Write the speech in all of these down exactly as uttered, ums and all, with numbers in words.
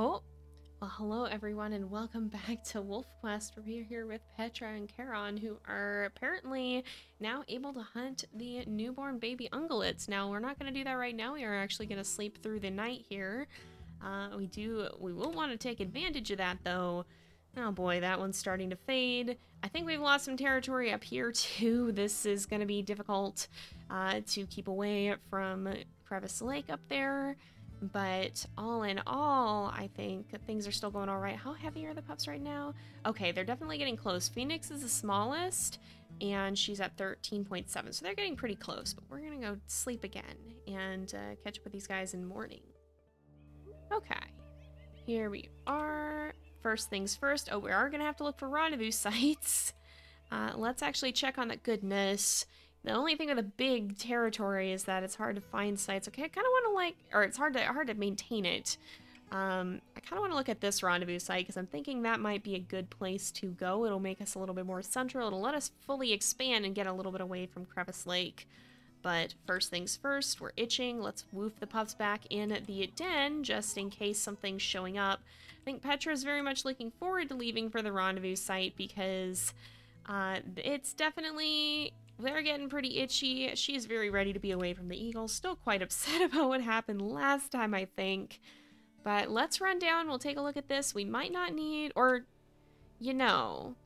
Oh, well, hello everyone and welcome back to Wolf Quest. We're here with Petra and Caron, who are apparently now able to hunt the newborn baby ungulates. Now, we're not going to do that right now. We are actually going to sleep through the night here. Uh, we do, we will want to take advantage of that though. Oh boy, that one's starting to fade. I think we've lost some territory up here too. This is going to be difficult uh, to keep away from Crevice Lake up there. But all in all, I think things are still going all right. How heavy are the pups right now? Okay, they're definitely getting close. Phoenix is the smallest, and she's at thirteen point seven. So they're getting pretty close, but we're going to go sleep again and uh, catch up with these guys in the morning. Okay, here we are. First things first. Oh, we are going to have to look for rendezvous sites. Uh, let's actually check on that goodness. The only thing with a big territory is that it's hard to find sites. Okay, I kind of want to like, or it's hard to hard to maintain it. Um, I kind of want to look at this rendezvous site because I'm thinking that might be a good place to go. It'll make us a little bit more central. It'll let us fully expand and get a little bit away from Crevice Lake. But first things first, we're itching. Let's woof the pups back in the den just in case something's showing up. I think Petra is very much looking forward to leaving for the rendezvous site because uh, it's definitely... They're getting pretty itchy. She's very ready to be away from the eagles. Still quite upset about what happened last time, I think. But let's run down. We'll take a look at this. We might not need... Or, you know...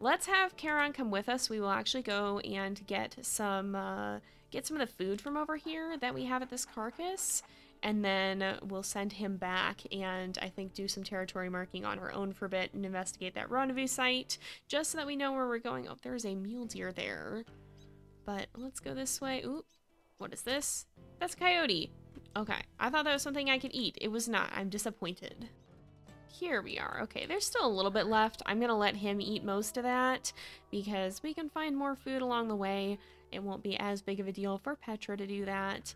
Let's have Caron come with us. We will actually go and get some uh, get some of the food from over here that we have at this carcass, and then we'll send him back and I think do some territory marking on our own for a bit and investigate that rendezvous site just so that we know where we're going. Oh, there's a mule deer there. But let's go this way. Ooh, what is this? That's a coyote. Okay, I thought that was something I could eat. It was not. I'm disappointed. Here we are. Okay, there's still a little bit left. I'm gonna let him eat most of that because we can find more food along the way. It won't be as big of a deal for Petra to do that,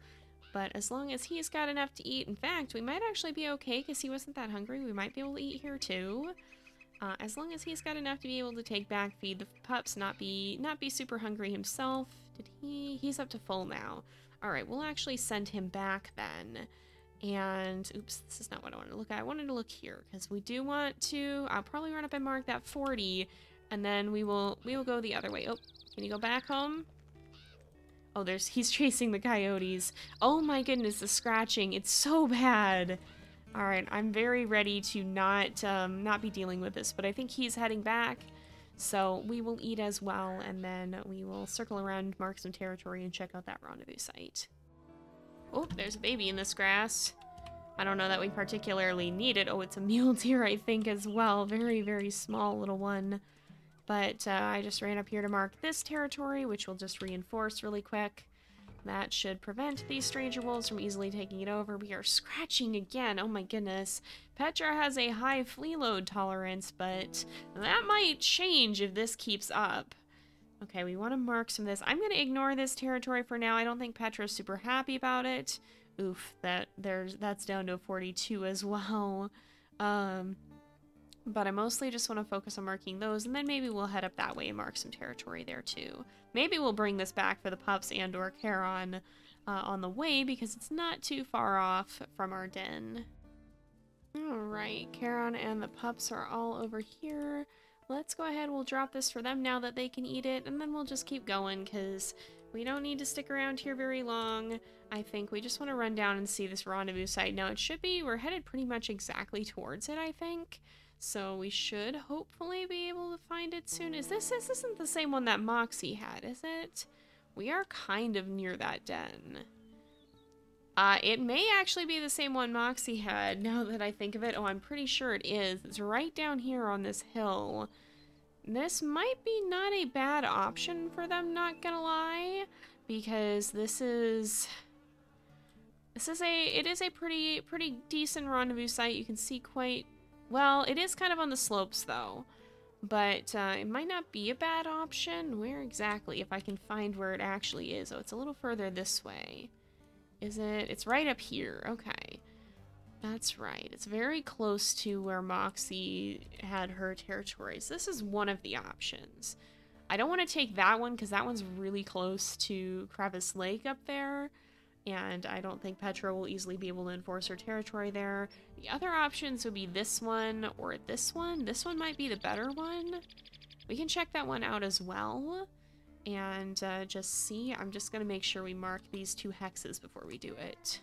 but as long as he's got enough to eat, in fact, we might actually be okay because he wasn't that hungry. We might be able to eat here too. Uh, as long as he's got enough to be able to take back, feed the pups, not be not be super hungry himself. Did he? He's up to full now. All right, we'll actually send him back then. And, oops, this is not what I wanted to look at. I wanted to look here, because we do want to, I'll probably run up and mark that forty, and then we will, we will go the other way. Oh, can you go back home? Oh, there's, he's chasing the coyotes. Oh my goodness, the scratching, it's so bad. All right, I'm very ready to not, um, not be dealing with this, but I think he's heading back, so we will eat as well, and then we will circle around, mark some territory, and check out that rendezvous site. Oh, there's a baby in this grass. I don't know that we particularly need it. Oh, it's a mule deer, I think, as well. Very, very small little one. But uh, I just ran up here to mark this territory, which we'll just reinforce really quick. That should prevent these stranger wolves from easily taking it over. We are scratching again. Oh my goodness. Petra has a high flea load tolerance, but that might change if this keeps up. Okay, we want to mark some of this. I'm going to ignore this territory for now. I don't think Petra's super happy about it. Oof, that there's that's down to a forty-two as well. Um, but I mostly just want to focus on marking those, and then maybe we'll head up that way and mark some territory there too. Maybe we'll bring this back for the pups and or Caron uh, on the way because it's not too far off from our den. All right, Caron and the pups are all over here. Let's go ahead, we'll drop this for them now that they can eat it, and then we'll just keep going because we don't need to stick around here very long. I think we just want to run down and see this rendezvous site. Now it should be, we're headed pretty much exactly towards it, I think. So we should hopefully be able to find it soon. Is this, this isn't the same one that Moxie had, is it? We are kind of near that den. Uh, it may actually be the same one Moxie had, now that I think of it. Oh, I'm pretty sure it is. It's right down here on this hill. This might be not a bad option for them, not gonna lie, because this is... This is a... It is a pretty, pretty decent rendezvous site. You can see quite... Well, it is kind of on the slopes, though. But uh, it might not be a bad option. Where exactly? If I can find where it actually is. Oh, it's a little further this way. Is it? It's right up here. Okay. That's right. It's very close to where Moxie had her territories. This is one of the options. I don't want to take that one because that one's really close to Crevice Lake up there. and I don't think Petra will easily be able to enforce her territory there. The other options would be this one or this one. This one might be the better one. We can check that one out as well and uh, just see. I'm just going to make sure we mark these two hexes before we do it.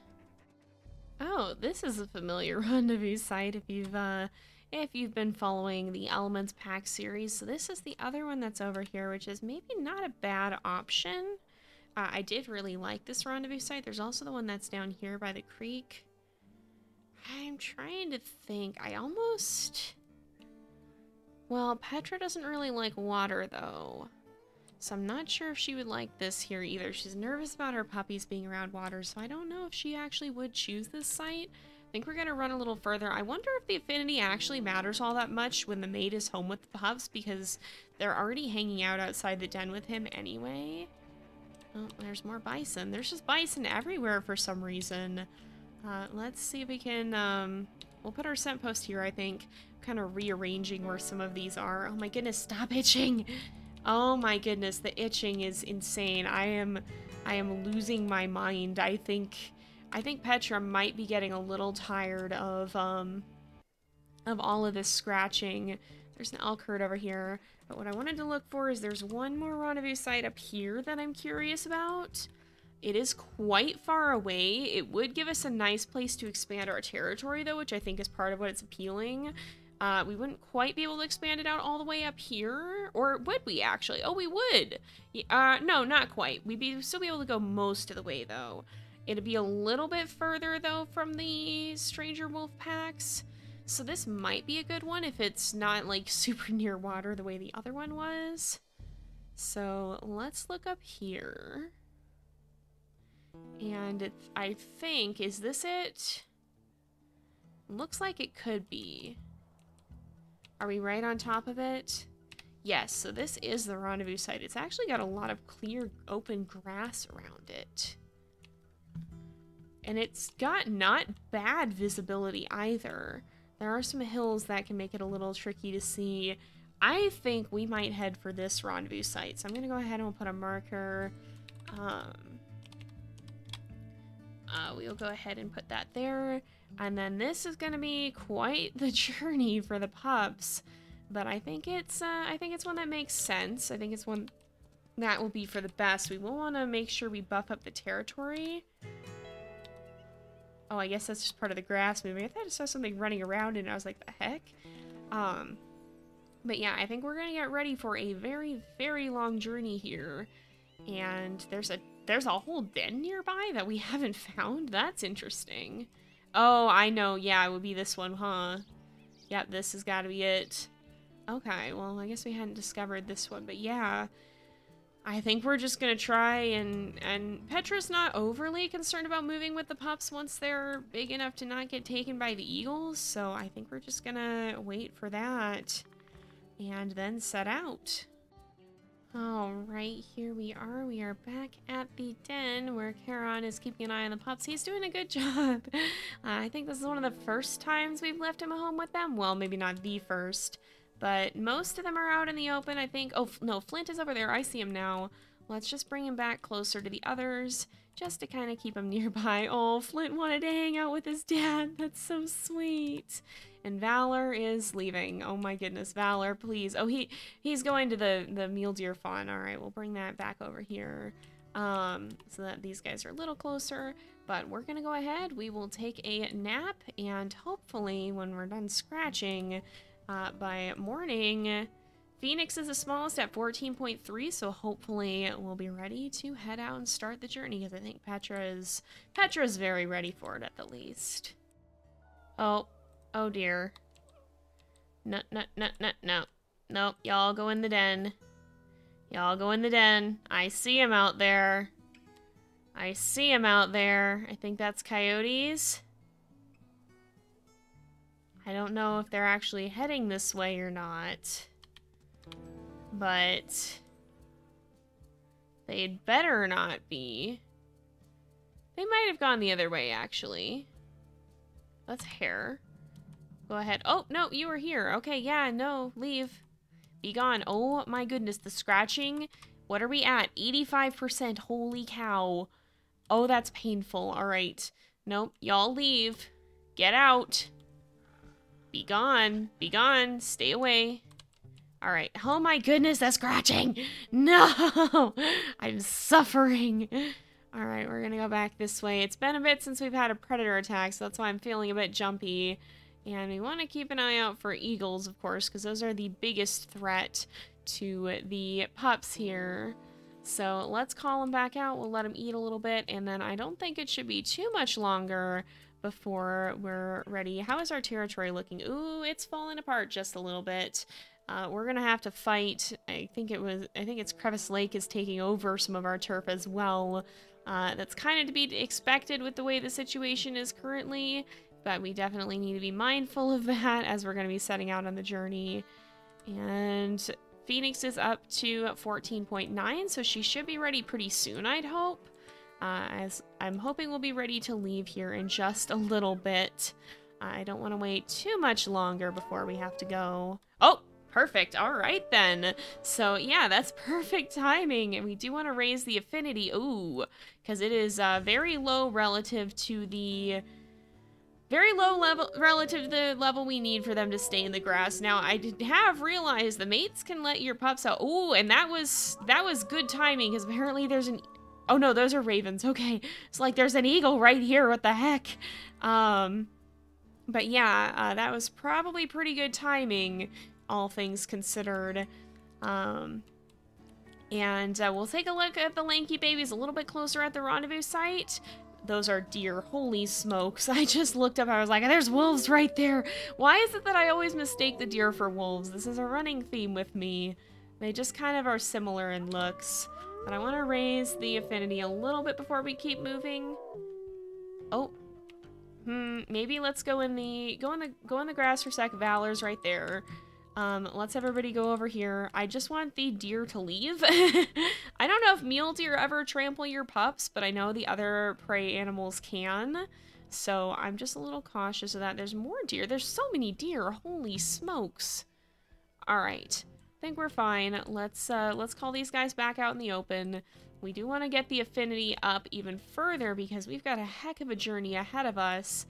Oh, this is a familiar one to be sight if you've uh, if you've been following the Elements Pack series. So this is the other one that's over here, which is maybe not a bad option. Uh, I did really like this rendezvous site. There's also the one that's down here by the creek. I'm trying to think. I almost... Well, Petra doesn't really like water, though. So I'm not sure if she would like this here either. She's nervous about her puppies being around water, so I don't know if she actually would choose this site. I think we're going to run a little further. I wonder if the affinity actually matters all that much when the mate is home with the pups, because they're already hanging out outside the den with him anyway. Oh, there's more bison. There's just bison everywhere for some reason. Uh, let's see if we can, um, we'll put our scent post here, I think. Kind of rearranging where some of these are. Oh my goodness, stop itching! Oh my goodness, the itching is insane. I am, I am losing my mind. I think, I think Petra might be getting a little tired of, um, of all of this scratching. There's an elk herd over here. But what I wanted to look for is there's one more rendezvous site up here that I'm curious about. It is quite far away. It would give us a nice place to expand our territory, though, which I think is part of what it's appealing. Uh, we wouldn't quite be able to expand it out all the way up here. Or would we, actually? Oh, we would! Uh, no, not quite. We'd be, still be able to go most of the way, though. It'd be a little bit further, though, from the stranger wolf packs. So this might be a good one if it's not, like, super near water the way the other one was. So let's look up here. And it, I think, is this it? Looks like it could be. Are we right on top of it? Yes, so this is the rendezvous site. It's actually got a lot of clear, open grass around it. And it's got not bad visibility either. There are some hills that can make it a little tricky to see. I think we might head for this rendezvous site. So I'm going to go ahead and we'll put a marker. Um, uh, we'll go ahead and put that there. And then this is going to be quite the journey for the pups, but I think it's uh, I think it's one that makes sense. I think it's one that will be for the best. We will want to make sure we buff up the territory. Oh, I guess that's just part of the grass moving. I thought I saw something running around and I was like, the heck? Um, but yeah, I think we're going to get ready for a very, very long journey here. And there's a there's a whole den nearby that we haven't found. That's interesting. Oh, I know. Yeah, it would be this one, huh? Yep, this has got to be it. Okay, well, I guess we hadn't discovered this one, but yeah. I think we're just going to try, and, and Petra's not overly concerned about moving with the pups once they're big enough to not get taken by the eagles, so I think we're just going to wait for that and then set out. All right, here we are. We are back at the den where Caron is keeping an eye on the pups. He's doing a good job. Uh, I think this is one of the first times we've left him at home with them. Well, maybe not the first, but most of them are out in the open, I think. Oh, no, Flint is over there. I see him now. Let's just bring him back closer to the others just to kind of keep him nearby. Oh, Flint wanted to hang out with his dad. That's so sweet. And Valor is leaving. Oh my goodness, Valor, please. Oh, he he's going to the, the mule deer fawn. All right, we'll bring that back over here um, so that these guys are a little closer. But we're going to go ahead. We will take a nap, and hopefully when we're done scratching uh, by morning, Phoenix is the smallest at fourteen point three, so hopefully we'll be ready to head out and start the journey, because I think Petra is, Petra is very ready for it at the least. Oh. Oh dear. No, no, no, no, no. Nope, y'all go in the den. Y'all go in the den. I see him out there. I see him out there. I think that's coyotes. I don't know if they're actually heading this way or not. But they'd better not be. They might have gone the other way, actually. That's hair. Go ahead. Oh, no, you were here. Okay, yeah, no, leave. Be gone. Oh, my goodness, the scratching. What are we at? eighty-five percent. Holy cow. Oh, that's painful. All right. Nope. Y'all leave. Get out. Be gone. Be gone. Stay away. All right. Oh my goodness, that's scratching. No! I'm suffering. All right, we're going to go back this way. It's been a bit since we've had a predator attack, so that's why I'm feeling a bit jumpy. And we want to keep an eye out for eagles, of course, because those are the biggest threat to the pups here. So let's call them back out. We'll let them eat a little bit, and then I don't think it should be too much longer before we're ready. How is our territory looking? Ooh, it's falling apart just a little bit. Uh, we're gonna have to fight. I think it was. I think it's Crevice Lake is taking over some of our turf as well. Uh, that's kind of to be expected with the way the situation is currently, but we definitely need to be mindful of that as we're gonna be setting out on the journey. And Phoenix is up to fourteen point nine, so she should be ready pretty soon, I'd hope. Uh, as I'm hoping we'll be ready to leave here in just a little bit. I don't want to wait too much longer before we have to go. Oh. Perfect. All right, then. So, yeah, that's perfect timing. And we do want to raise the affinity. Ooh, because it is uh, very low relative to the... Very low level relative to the level we need for them to stay in the grass. Now, I did have realized the mates can let your pups out. Ooh, and that was, that was good timing, because apparently there's an... Oh, no, those are ravens. Okay. It's like there's an eagle right here. What the heck? Um, but, yeah, uh, that was probably pretty good timing, all things considered. Um, and uh, we'll take a look at the lanky babies a little bit closer at the rendezvous site. Those are deer. Holy smokes. I just looked up. I was like, there's wolves right there. Why is it that I always mistake the deer for wolves? This is a running theme with me. They just kind of are similar in looks. But I want to raise the affinity a little bit before we keep moving. Oh. Hmm. Maybe let's go in the... Go in the, go in the grass for a sec. Valor's right there. Um, let's everybody go over here. I just want the deer to leave. I don't know if mule deer ever trample your pups, but I know the other prey animals can. So I'm just a little cautious of that. There's more deer. There's so many deer. Holy smokes. All right. I think we're fine. Let's, uh, let's call these guys back out in the open. We do want to get the affinity up even further because we've got a heck of a journey ahead of us.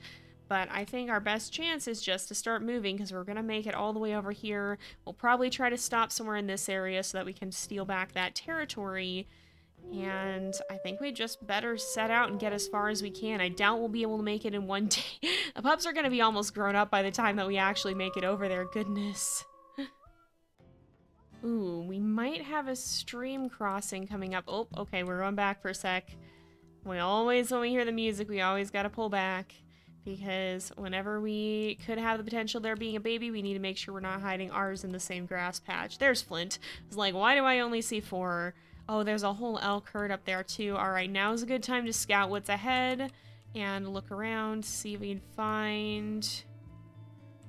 But I think our best chance is just to start moving because we're going to make it all the way over here. We'll probably try to stop somewhere in this area so that we can steal back that territory. And I think we just better set out and get as far as we can. I doubt we'll be able to make it in one day. The pups are going to be almost grown up by the time that we actually make it over there. Goodness. Ooh, we might have a stream crossing coming up. Oh, okay, we're going back for a sec. We always, when we hear the music, we always got to pull back. Because whenever we could have the potential there being a baby, we need to make sure we're not hiding ours in the same grass patch. There's Flint. It's like, why do I only see four? Oh, there's a whole elk herd up there, too. All right, now is a good time to scout what's ahead and look around, see if we can find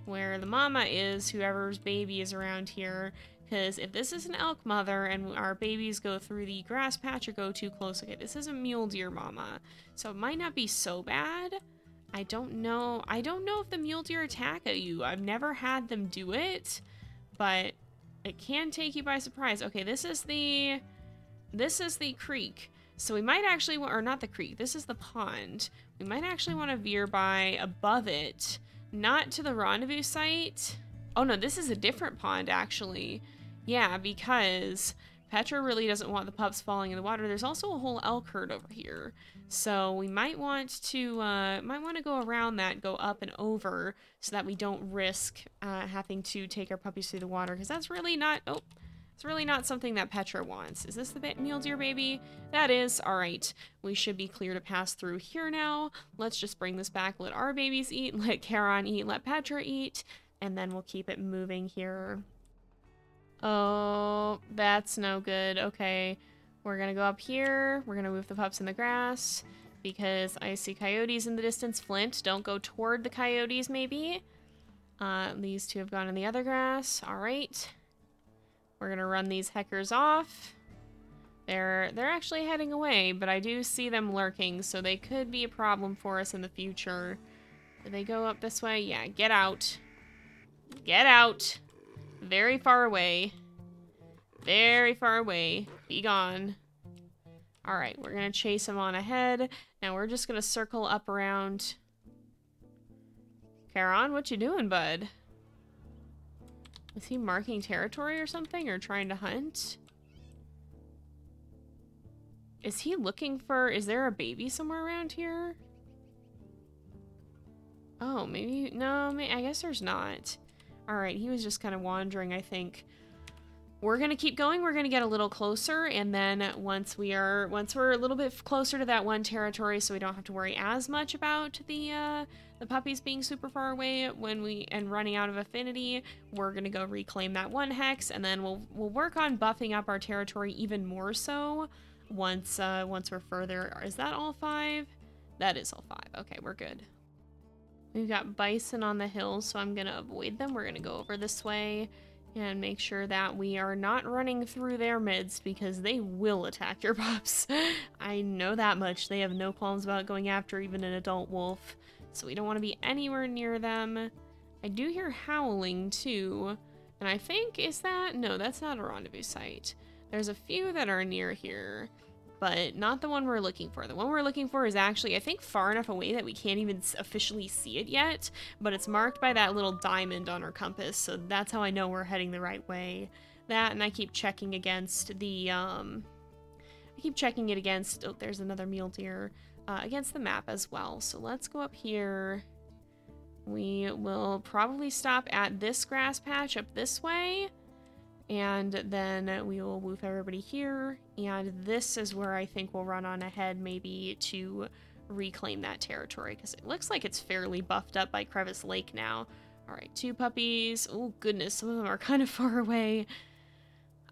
where the mama is, whoever's baby is around here. Because if this is an elk mother and our babies go through the grass patch or go too close, okay, this is a mule deer mama, so it might not be so bad. I don't know. I don't know if the mule deer attack at you. I've never had them do it, but it can take you by surprise. Okay, this is the, this is the creek. So we might actually, or not the creek, this is the pond. We might actually want to veer by above it, not to the rendezvous site. Oh no, this is a different pond actually. Yeah, because Petra really doesn't want the pups falling in the water. There's also a whole elk herd over here. So we might want to uh, might want to go around that, go up and over, so that we don't risk uh, having to take our puppies through the water, because that's really not, oh, it's really not something that Petra wants. Is this the ba mule deer baby? That is. All right. We should be clear to pass through here now. Let's just bring this back, let our babies eat, let Caron eat, let Petra eat, and then we'll keep it moving here. Oh, that's no good. Okay, we're gonna go up here. We're gonna move the pups in the grass because I see coyotes in the distance. Flint, don't go toward the coyotes, maybe. Uh, these two have gone in the other grass. All right. We're gonna run these heckers off. They're, they're actually heading away, but I do see them lurking, so they could be a problem for us in the future. Did they go up this way? Yeah, get out. Get out. Very far away. Very far away. Be gone. All right, we're gonna chase him on ahead. Now we're just gonna circle up around. Caron, what you doing, bud? Is he marking territory or something, or trying to hunt? Is he looking for, is there a baby somewhere around here? Oh, maybe, no, maybe, I guess there's not. All right, he was just kind of wandering, I think. We're gonna keep going, we're gonna get a little closer, and then once we are, once we're a little bit closer to that one territory, so we don't have to worry as much about the, uh, the puppies being super far away when we, and running out of affinity, we're gonna go reclaim that one hex, and then we'll, we'll work on buffing up our territory even more so, Once, uh, once we're further. Is that all five? That is all five. Okay, we're good. We've got bison on the hill, so I'm gonna avoid them. We're gonna go over this way and make sure that we are not running through their midst because they will attack your pups. I know that much. They have no qualms about going after even an adult wolf, so we don't want to be anywhere near them. I do hear howling too, and I think, is that? No, that's not a rendezvous site. There's a few that are near here, but not the one we're looking for. The one we're looking for is actually, I think, far enough away that we can't even officially see it yet, but it's marked by that little diamond on our compass, so that's how I know we're heading the right way. That, and I keep checking against the, um, I keep checking it against, oh, there's another mule deer, uh, against the map as well. So let's go up here. We will probably stop at this grass patch up this way. And then we will woof everybody here, and this is where I think we'll run on ahead maybe to reclaim that territory, because it looks like it's fairly buffed up by Crevice Lake now. All right, two puppies. Oh goodness, some of them are kind of far away.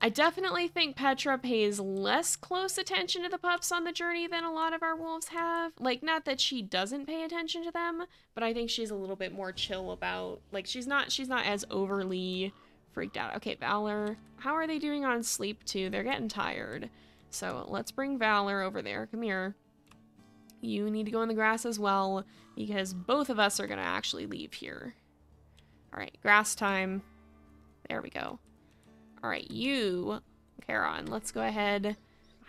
I definitely think Petra pays less close attention to the pups on the journey than a lot of our wolves have. Like, not that she doesn't pay attention to them, but I think she's a little bit more chill about, like, she's not, she's not as overly freaked out. Okay, Valor. How are they doing on sleep too? They're getting tired. So let's bring Valor over there. Come here. You need to go in the grass as well, because both of us are gonna actually leave here. All right, grass time. There we go. All right, you, Caron. Let's go ahead.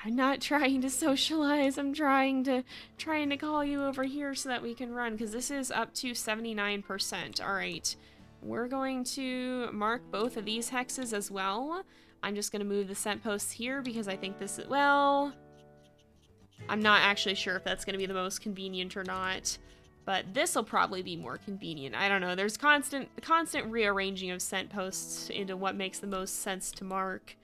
I'm not trying to socialize. I'm trying to trying to call you over here so that we can run, because this is up to seventy-nine percent. All right. We're going to mark both of these hexes as well. I'm just going to move the scent posts here because I think this is, well, I'm not actually sure if that's going to be the most convenient or not, but this will probably be more convenient. I don't know. There's constant constant rearranging of scent posts into what makes the most sense to mark,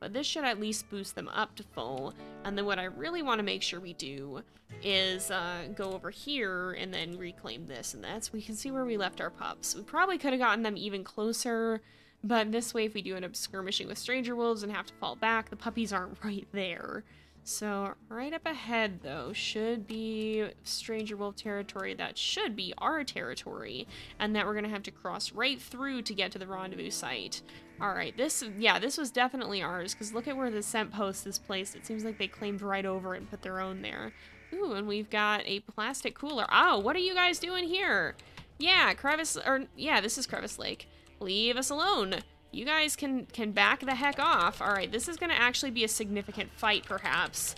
but this should at least boost them up to full. And then what I really want to make sure we do is uh, go over here and then reclaim this, and that's, we can see where we left our pups. We probably could have gotten them even closer, but this way if we do end up skirmishing with stranger wolves and have to fall back, the puppies aren't right there. So right up ahead though should be stranger wolf territory. That should be our territory, and that we're gonna have to cross right through to get to the rendezvous site. All right, this, yeah, this was definitely ours, because look at where the scent post is placed. It seems like they claimed right over it and put their own there. Ooh, and we've got a plastic cooler. Oh, what are you guys doing here? Yeah, Crevice, or yeah, this is Crevice Lake. Leave us alone. You guys can, can back the heck off. All right, this is gonna actually be a significant fight, perhaps.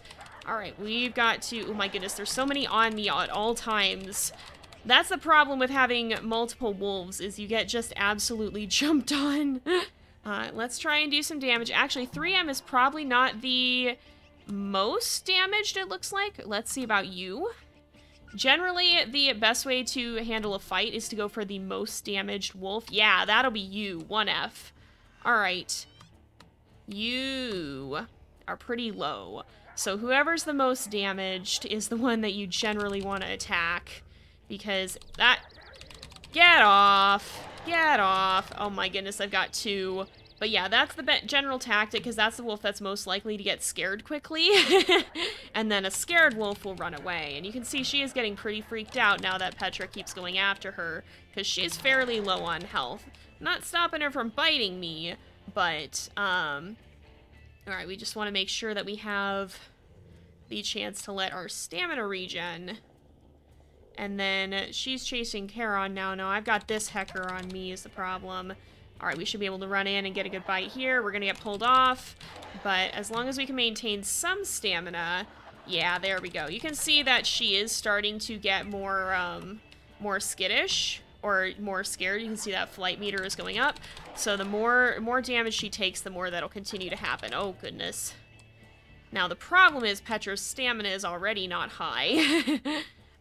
All right, we've got to, oh my goodness, there's so many on me at all times. That's the problem with having multiple wolves, is you get just absolutely jumped on. Uh, let's try and do some damage. Actually, three M is probably not the most damaged, it looks like. Let's see about you. Generally, the best way to handle a fight is to go for the most damaged wolf. Yeah, that'll be you, one F. All right. You are pretty low. So whoever's the most damaged is the one that you generally want to attack, because that... Get off! Get off! Oh my goodness, I've got two. But yeah, that's the general tactic, because that's the wolf that's most likely to get scared quickly. And then a scared wolf will run away. And you can see she is getting pretty freaked out now that Petra keeps going after her, because she's fairly low on health. Not stopping her from biting me, but, um... Alright, we just want to make sure that we have the chance to let our stamina regen. And then she's chasing Caron now. No, I've got this hecker on me is the problem. Alright, we should be able to run in and get a good bite here. We're going to get pulled off, but as long as we can maintain some stamina, Yeah, there we go. You can see that she is starting to get more, um, more skittish or more scared. You can see that flight meter is going up. So the more, more damage she takes, the more that'll continue to happen. Oh, goodness. Now, the problem is Petra's stamina is already not high.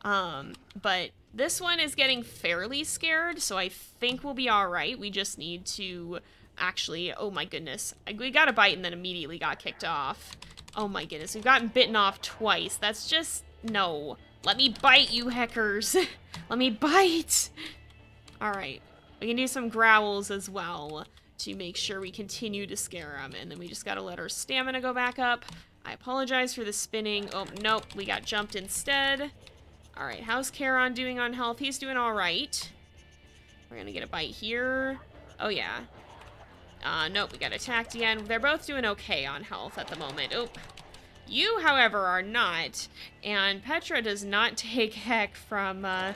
um, but this one is getting fairly scared, so I think we'll be all right. We just need to... Actually, oh my goodness. We got a bite and then immediately got kicked off. Oh my goodness, we've gotten bitten off twice. That's just... No. Let me bite, you heckers. Let me bite! Alright. We can do some growls as well to make sure we continue to scare them. And then we just gotta let our stamina go back up. I apologize for the spinning. Oh, nope. We got jumped instead. Alright, how's Caron doing on health? He's doing alright. We're gonna get a bite here. Oh yeah. Uh, nope, we got attacked again. They're both doing okay on health at the moment. Oop. You, however, are not. And Petra does not take heck from, uh...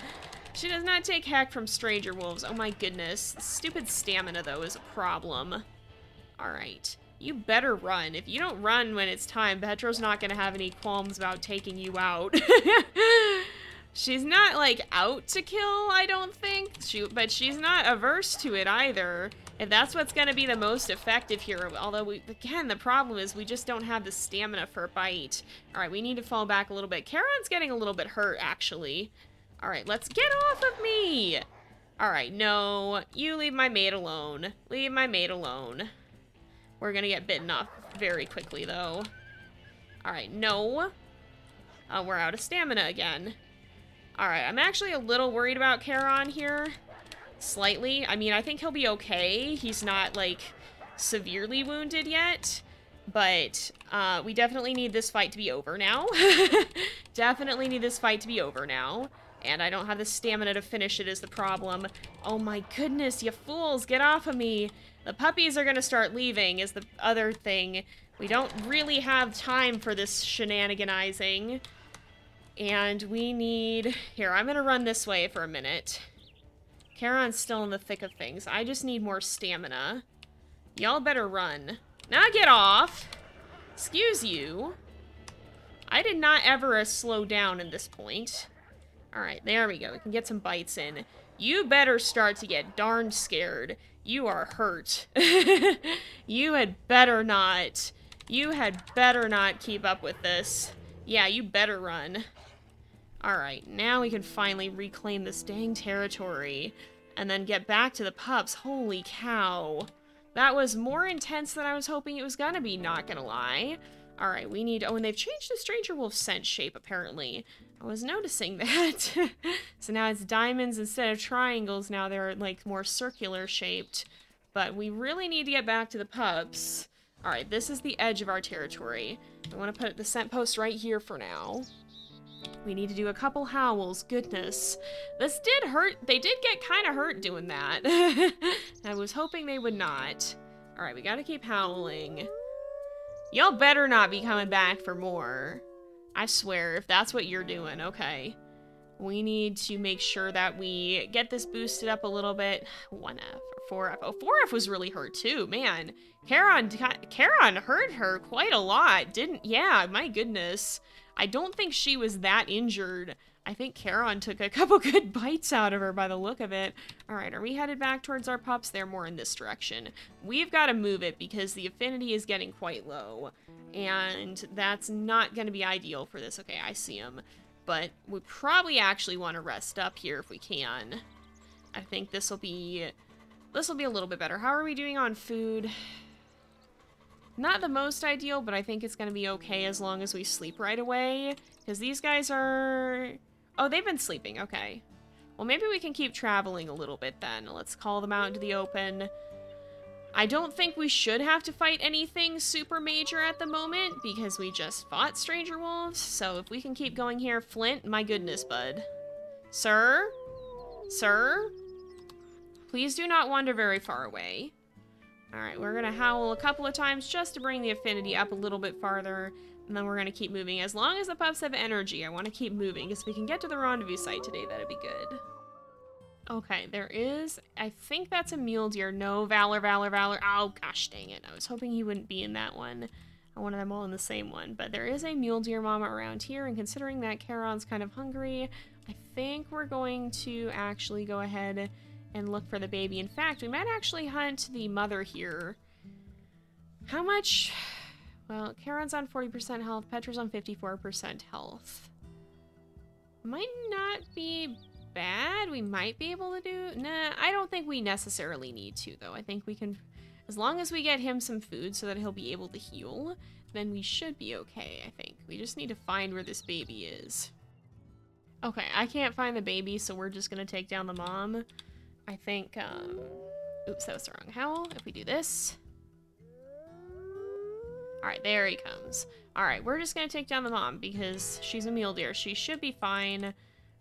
She does not take heck from stranger wolves. Oh my goodness. Stupid stamina, though, is a problem. Alright. You better run. If you don't run when it's time, Petra's not gonna have any qualms about taking you out. She's not, like, out to kill, I don't think. She, but she's not averse to it either. And that's what's going to be the most effective here. Although, we, again, the problem is we just don't have the stamina for a bite. All right, we need to fall back a little bit. Caron's getting a little bit hurt, actually. All right, let's get off of me. All right, no, you leave my maid alone. Leave my maid alone. We're going to get bitten off very quickly, though. All right, no. Uh, we're out of stamina again. All right, I'm actually a little worried about Caron here. Slightly. I mean, I think he'll be okay. He's not, like, severely wounded yet, but uh, we definitely need this fight to be over now. Definitely need this fight to be over now, and I don't have the stamina to finish it is the problem. Oh my goodness, you fools, get off of me. The puppies are gonna start leaving is the other thing. We don't really have time for this shenaniganizing, and we need... Here, I'm gonna run this way for a minute. Caron's still in the thick of things. I just need more stamina. Y'all better run. Now get off! Excuse you. I did not ever slow down at this point. Alright, there we go. We can get some bites in. You better start to get darn scared. You are hurt. You had better not. You had better not keep up with this. Yeah, you better run. Alright, now we can finally reclaim this dang territory and then get back to the pups. Holy cow. That was more intense than I was hoping it was gonna be, not gonna lie. Alright, we need... Oh, and they've changed the Stranger Wolf scent shape, apparently. I was noticing that. So now it's diamonds instead of triangles. Now they're, like, more circular shaped. But we really need to get back to the pups. Alright, this is the edge of our territory. I want to put the scent post right here for now. We need to do a couple howls. Goodness. This did hurt. They did get kind of hurt doing that. I was hoping they would not. Alright, we gotta keep howling. Y'all better not be coming back for more. I swear, if that's what you're doing, okay. We need to make sure that we get this boosted up a little bit. one F or four F. Oh, four F was really hurt too, man. Caron, Caron hurt her quite a lot, didn't? Yeah, my goodness. I don't think she was that injured. I think Caron took a couple good bites out of her by the look of it. All right, are we headed back towards our pups? They're more in this direction. We've got to move it because the affinity is getting quite low. And that's not going to be ideal for this. Okay, I see him. But we probably actually want to rest up here if we can. I think this will be... This will be a little bit better. How are we doing on food? Not the most ideal, but I think it's going to be okay as long as we sleep right away. Because these guys are... Oh, they've been sleeping. Okay. Well, maybe we can keep traveling a little bit then. Let's call them out into the open. I don't think we should have to fight anything super major at the moment because we just fought Stranger Wolves. So if we can keep going here... Flint, my goodness, bud. Sir? Sir? Please do not wander very far away. Alright, we're going to howl a couple of times just to bring the affinity up a little bit farther. And then we're going to keep moving. As long as the pups have energy, I want to keep moving. Because if we can get to the rendezvous site today, that'd be good. Okay, there is... I think that's a mule deer. No, Valor, Valor, Valor. Oh, gosh dang it. I was hoping he wouldn't be in that one. I wanted them all in the same one. But there is a mule deer mama around here, and considering that Caron's kind of hungry, I think we're going to actually go ahead and look for the baby. In fact, we might actually hunt the mother here. How much? Well, Caron's on forty percent health, Petra's on fifty-four percent health. Might not be bad. We might be able to do... Nah, I don't think we necessarily need to, though. I think we can... As long as we get him some food so that he'll be able to heal, then we should be okay, I think. We just need to find where this baby is. Okay, I can't find the baby, so we're just gonna take down the mom. I think, um... Oops, that was the wrong howl. If we do this... Alright, there he comes. Alright, we're just gonna take down the mom because she's a mule deer. She should be fine,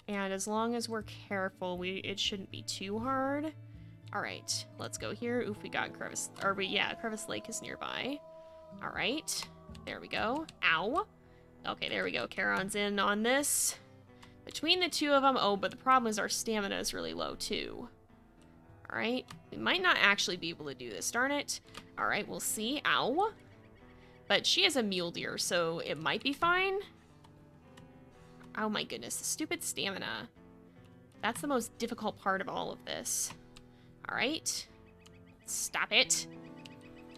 and as long as we're careful, we it shouldn't be too hard. Alright, let's go here. Oof, we got Crevice... Or we, yeah, Crevice Lake is nearby. Alright, there we go. Ow! Okay, there we go. Caron's in on this. Between the two of them... Oh, but the problem is our stamina is really low, too. Alright, we might not actually be able to do this, darn it. Alright, we'll see. Ow! But she is a mule deer, so it might be fine. Oh my goodness, the stupid stamina. That's the most difficult part of all of this. Alright. Stop it.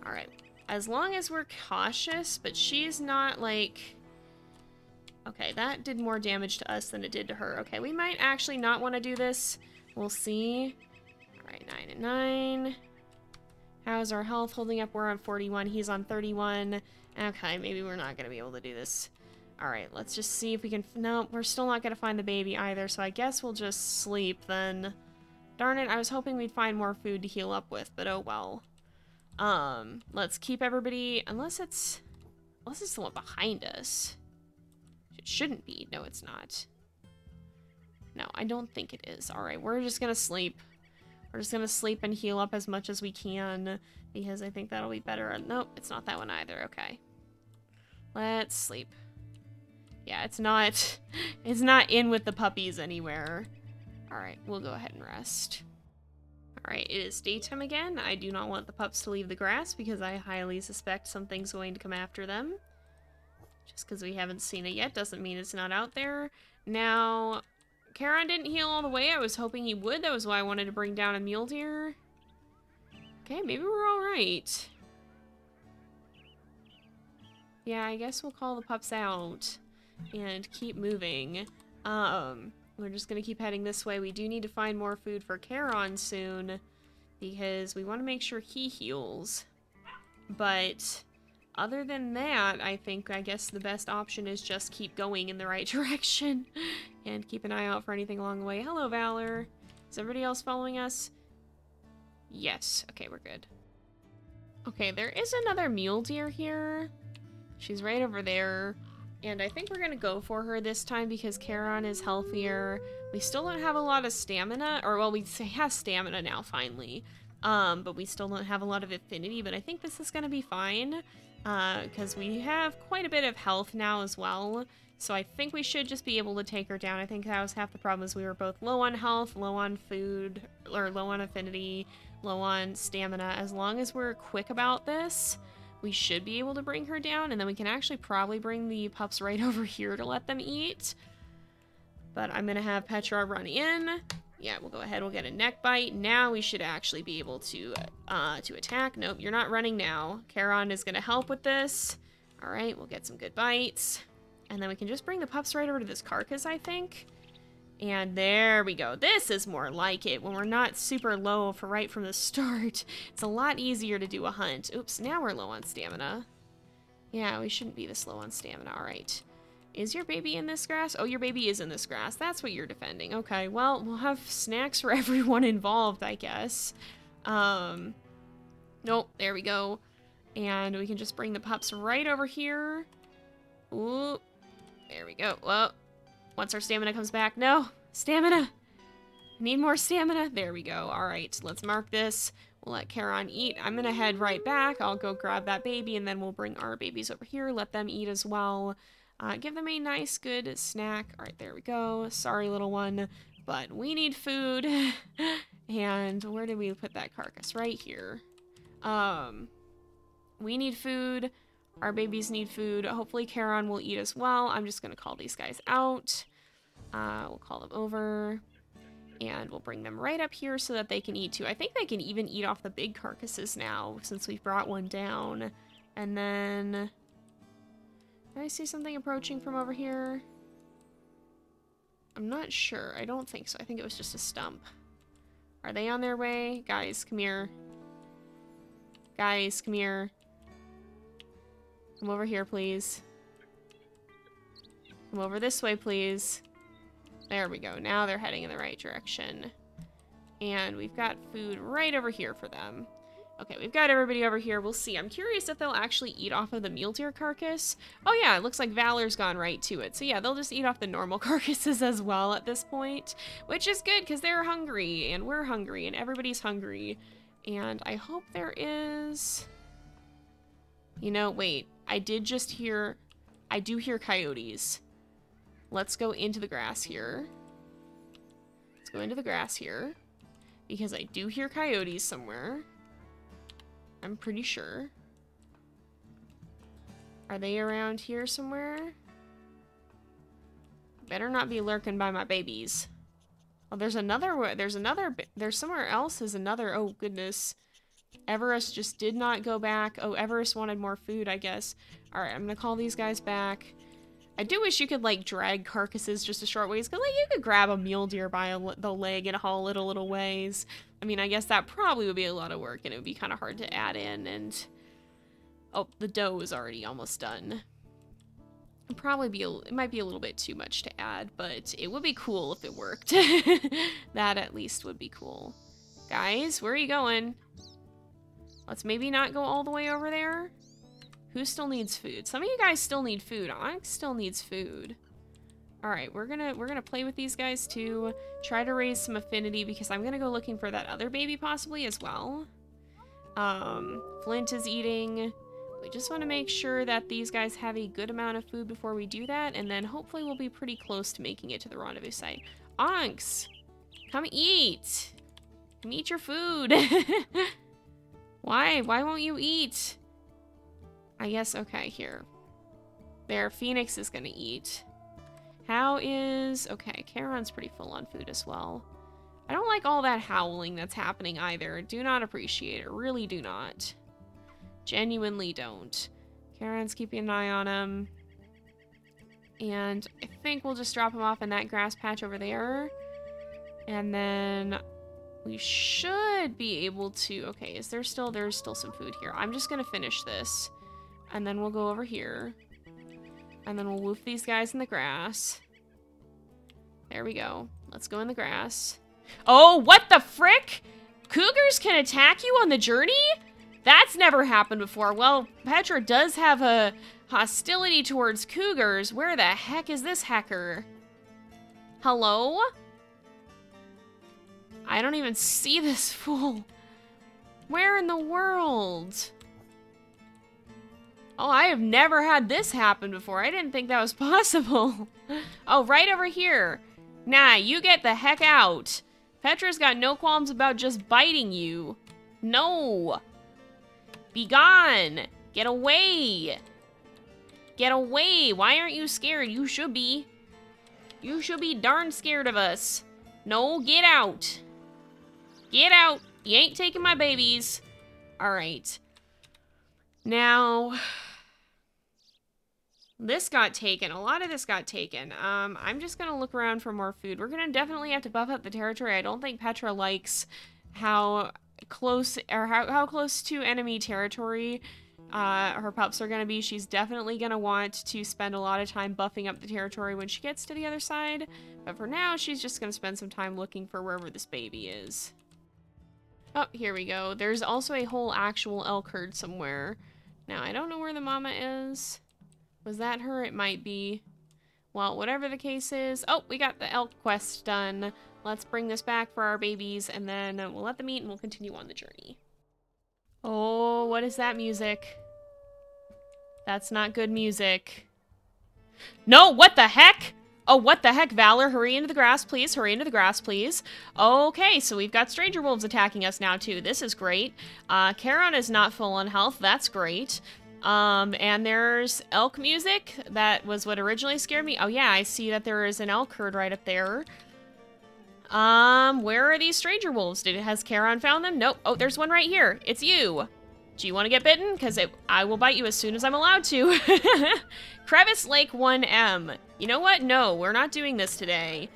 Alright. As long as we're cautious, but she's not like... Okay, that did more damage to us than it did to her. Okay, we might actually not want to do this. We'll see. Alright, nine and nine. How's our health holding up? We're on forty-one. He's on thirty-one. Okay, maybe we're not going to be able to do this. Alright, let's just see if we can... No, we're still not going to find the baby either, so I guess we'll just sleep then. Darn it, I was hoping we'd find more food to heal up with, but oh well. Um, let's keep everybody... Unless it's... Unless it's the one behind us. It shouldn't be. No, it's not. No, I don't think it is. Alright, we're just going to sleep. We're just gonna sleep and heal up as much as we can because I think that'll be better. Nope, it's not that one either. Okay. Let's sleep. Yeah, it's not it's not in with the puppies anywhere. Alright, we'll go ahead and rest. Alright, it is daytime again. I do not want the pups to leave the grass because I highly suspect something's going to come after them. Just because we haven't seen it yet doesn't mean it's not out there. Now... Caron didn't heal all the way. I was hoping he would. That was why I wanted to bring down a mule deer. Okay, maybe we're alright. Yeah, I guess we'll call the pups out and keep moving. Um, we're just gonna keep heading this way. We do need to find more food for Caron soon because we want to make sure he heals. But other than that, I think, I guess the best option is just keep going in the right direction and keep an eye out for anything along the way. Hello, Valor. Is everybody else following us? Yes. Okay, we're good. Okay, there is another mule deer here. She's right over there. And I think we're gonna go for her this time because Caron is healthier. We still don't have a lot of stamina, or well, we have stamina now, finally. Um, but we still don't have a lot of affinity, but I think this is gonna be fine. Because uh, we have quite a bit of health now as well, so I think we should just be able to take her down. I think that was half the problem is we were both low on health, low on food, or low on affinity, low on stamina. As long as we're quick about this, we should be able to bring her down, and then we can actually probably bring the pups right over here to let them eat. But I'm going to have Petra run in. Yeah, we'll go ahead, we'll get a neck bite. Now we should actually be able to uh, to attack. Nope, you're not running now. Caron is going to help with this. Alright, we'll get some good bites. And then we can just bring the pups right over to this carcass, I think. And there we go. This is more like it. When we're not super low for right from the start, it's a lot easier to do a hunt. Oops, now we're low on stamina. Yeah, we shouldn't be this low on stamina. Alright. Is your baby in this grass? Oh, your baby is in this grass. That's what you're defending. Okay, well, we'll have snacks for everyone involved, I guess. Um, nope, there we go. And we can just bring the pups right over here. Ooh, there we go. Well, once our stamina comes back. No, stamina. Need more stamina. There we go. All right, let's mark this. We'll let Caron eat. I'm going to head right back. I'll go grab that baby, and then we'll bring our babies over here. Let them eat as well. Uh, give them a nice, good snack. Alright, there we go. Sorry, little one, but we need food. And where did we put that carcass? Right here. Um, we need food. Our babies need food. Hopefully Caron will eat as well. I'm just going to call these guys out. Uh, we'll call them over. And we'll bring them right up here so that they can eat too. I think they can even eat off the big carcasses now since we've brought one down. And then... Did I see something approaching from over here? I'm not sure. I don't think so. I think it was just a stump. Are they on their way? Guys, come here. Guys, come here. Come over here, please. Come over this way, please. There we go. Now they're heading in the right direction. And we've got food right over here for them. Okay, we've got everybody over here. We'll see. I'm curious if they'll actually eat off of the mule deer carcass. Oh yeah, it looks like Valor's gone right to it. So yeah, they'll just eat off the normal carcasses as well at this point, which is good because they're hungry and we're hungry and everybody's hungry. And I hope there is... You know, wait, I did just hear... I do hear coyotes. Let's go into the grass here. Let's go into the grass here because I do hear coyotes somewhere. I'm pretty sure. Are they around here somewhere? Better not be lurking by my babies. Oh, there's another, there's another, there's somewhere else is another, oh goodness. Everest just did not go back. Oh, Everest wanted more food, I guess. Alright, I'm gonna call these guys back. I do wish you could, like, drag carcasses just a short ways, because, like, you could grab a mule deer by a, the leg and haul it a little ways. I mean, I guess that probably would be a lot of work, and it would be kind of hard to add in, and... Oh, the dough is already almost done. It'd probably be a, it might be a little bit too much to add, but it would be cool if it worked. That, at least, would be cool. Guys, where are you going? Let's maybe not go all the way over there. Who still needs food? Some of you guys still need food. Onyx still needs food. All right, we're gonna we're gonna play with these guys too. Try to raise some affinity because I'm gonna go looking for that other baby possibly as well. Um, Flint is eating. We just want to make sure that these guys have a good amount of food before we do that, and then hopefully we'll be pretty close to making it to the rendezvous site. Onyx, come eat. Come eat your food. Why? Why won't you eat? I guess, okay, here. There, Phoenix is gonna eat. How is... Okay, Caron's pretty full on food as well. I don't like all that howling that's happening either. Do not appreciate it. Really do not. Genuinely don't. Caron's keeping an eye on him. And I think we'll just drop him off in that grass patch over there. And then... We should be able to... Okay, is there still... There's still some food here. I'm just gonna finish this. And then we'll go over here. And then we'll woof these guys in the grass. There we go. Let's go in the grass. Oh, what the frick? Cougars can attack you on the journey? That's never happened before. Well, Petra does have a hostility towards cougars. Where the heck is this hacker? Hello? I don't even see this fool. Where in the world? Oh, I have never had this happen before. I didn't think that was possible. Oh, right over here. Nah, you get the heck out. Petra's got no qualms about just biting you. No. Be gone. Get away. Get away. Why aren't you scared? You should be. You should be darn scared of us. No, get out. Get out. You ain't taking my babies. All right. Now... This got taken. A lot of this got taken. Um, I'm just going to look around for more food. We're going to definitely have to buff up the territory. I don't think Petra likes how close or how, how close to enemy territory uh, her pups are going to be. She's definitely going to want to spend a lot of time buffing up the territory when she gets to the other side. But for now, she's just going to spend some time looking for wherever this baby is. Oh, here we go. There's also a whole actual elk herd somewhere. Now, I don't know where the mama is. Was that her? It might be. Well, whatever the case is. Oh, we got the elk quest done. Let's bring this back for our babies, and then we'll let them eat, and we'll continue on the journey. Oh, what is that music? That's not good music. No, what the heck? Oh, what the heck, Valor? Hurry into the grass, please. Hurry into the grass, please. Okay, so we've got stranger wolves attacking us now, too. This is great. Uh, Caron is not full on health. That's great. Um, and there's elk music. That was what originally scared me. Oh yeah, I see that there is an elk herd right up there. Um, where are these stranger wolves? Did it, has Caron found them? Nope. Oh, there's one right here. It's you. Do you want to get bitten? Because I will bite you as soon as I'm allowed to. Crevice Lake one M. You know what? No, we're not doing this today.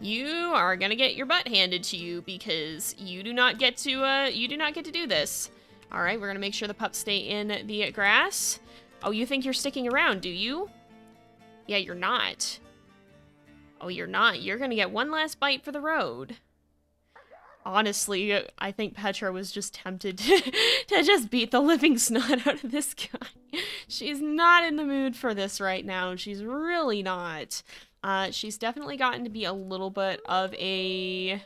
You are gonna get your butt handed to you because you do not get to, uh, you do not get to do this. All right, we're gonna make sure the pups stay in the grass. Oh, you think you're sticking around, do you? Yeah, you're not. Oh, you're not. You're gonna get one last bite for the road. Honestly, I think Petra was just tempted to, to just beat the living snot out of this guy. She's not in the mood for this right now. She's really not. Uh, she's definitely gotten to be a little bit of a...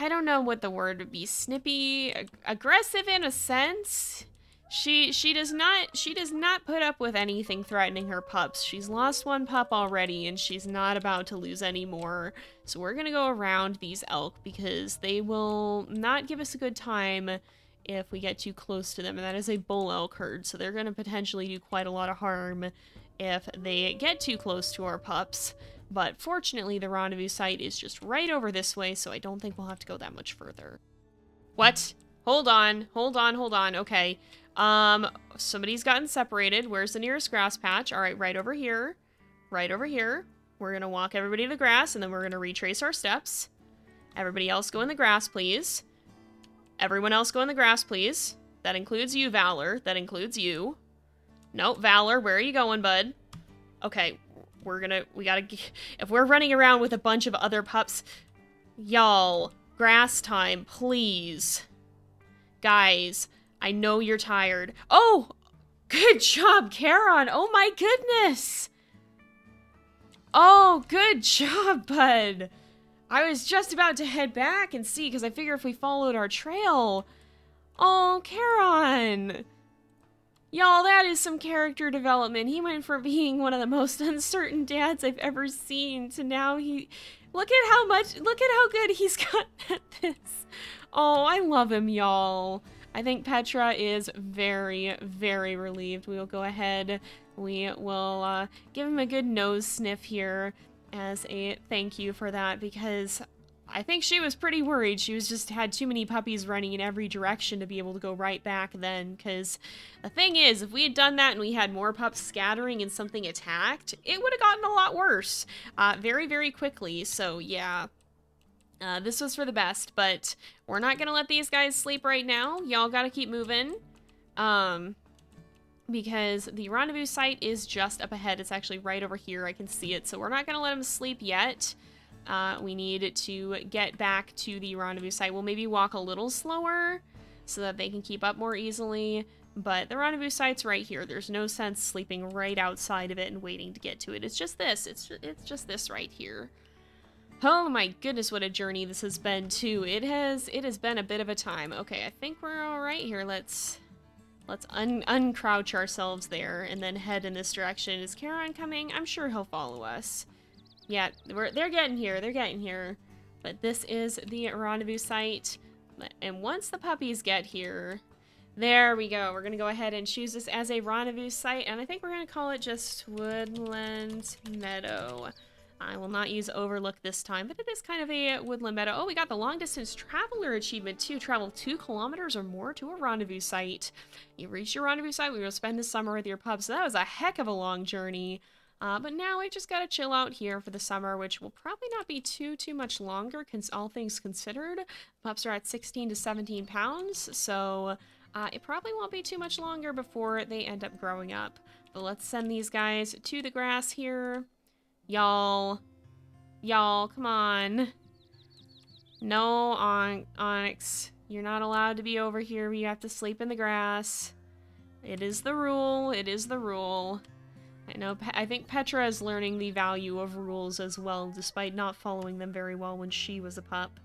I don't know what the word would be. Snippy, ag- aggressive in a sense. She she does not she does not put up with anything threatening her pups. She's lost one pup already, and she's not about to lose any more. So we're gonna go around these elk because they will not give us a good time if we get too close to them. And that is a bull elk herd, so they're gonna potentially do quite a lot of harm if they get too close to our pups. But fortunately, the rendezvous site is just right over this way, so I don't think we'll have to go that much further. What? Hold on, hold on, hold on. Okay. Um, somebody's gotten separated. Where's the nearest grass patch? All right, right over here. Right over here. We're gonna walk everybody to the grass, and then we're gonna retrace our steps. Everybody else go in the grass, please. Everyone else go in the grass, please. That includes you, Valor. That includes you. Nope, Valor, where are you going, bud? Okay, we're gonna, we gotta, if we're running around with a bunch of other pups, y'all, grass time, please. Guys, I know you're tired. Oh, good job, Caron. Oh my goodness. Oh, good job, bud. I was just about to head back and see, because I figure if we followed our trail. Oh, Caron. Y'all, that is some character development. He went from being one of the most uncertain dads I've ever seen to now he... Look at how much... Look at how good he's gotten at this. Oh, I love him, y'all. I think Petra is very, very relieved. We will go ahead. We will uh, give him a good nose sniff here as a thank you for that, because I think she was pretty worried. She was just had too many puppies running in every direction to be able to go right back then, because the thing is, if we had done that and we had more pups scattering and something attacked, it would have gotten a lot worse uh, very, very quickly. So yeah, uh, this was for the best, but we're not going to let these guys sleep right now. Y'all got to keep moving. Um... Because the rendezvous site is just up ahead. It's actually right over here. I can see it. So we're not going to let them sleep yet. Uh, we need to get back to the rendezvous site. We'll maybe walk a little slower so that they can keep up more easily, but the rendezvous site's right here. There's no sense sleeping right outside of it and waiting to get to it. It's just this. It's, it's just this right here. Oh my goodness, what a journey this has been too. It has, it has been a bit of a time. Okay, I think we're all right here. Let's, let's un uncrouch ourselves there and then head in this direction. Is Caron coming? I'm sure he'll follow us. Yeah, we're, they're getting here, they're getting here. But this is the rendezvous site. And once the puppies get here, there we go. We're gonna go ahead and choose this as a rendezvous site, and I think we're gonna call it just Woodland Meadow. I will not use Overlook this time, but it is kind of a Woodland Meadow. Oh, we got the long distance traveler achievement too. Travel two kilometers or more to a rendezvous site. You reach your rendezvous site, we will spend the summer with your pups. So that was a heck of a long journey. Uh, but now I just gotta chill out here for the summer, which will probably not be too, too much longer, cons all things considered. Pups are at sixteen to seventeen pounds, so uh, it probably won't be too much longer before they end up growing up. But let's send these guys to the grass here. Y'all. Y'all, come on. No, on Onyx. You're not allowed to be over here. You have to sleep in the grass. It is the rule. It is the rule. I know, I think Petra is learning the value of rules as well, despite not following them very well when she was a pup.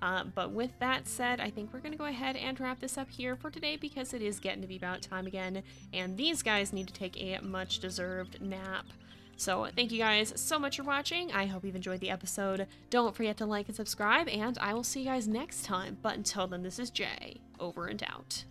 Uh, but with that said, I think we're going to go ahead and wrap this up here for today because it is getting to be about time again, and these guys need to take a much-deserved nap. So thank you guys so much for watching. I hope you've enjoyed the episode. Don't forget to like and subscribe, and I will see you guys next time. But until then, this is Jay, over and out.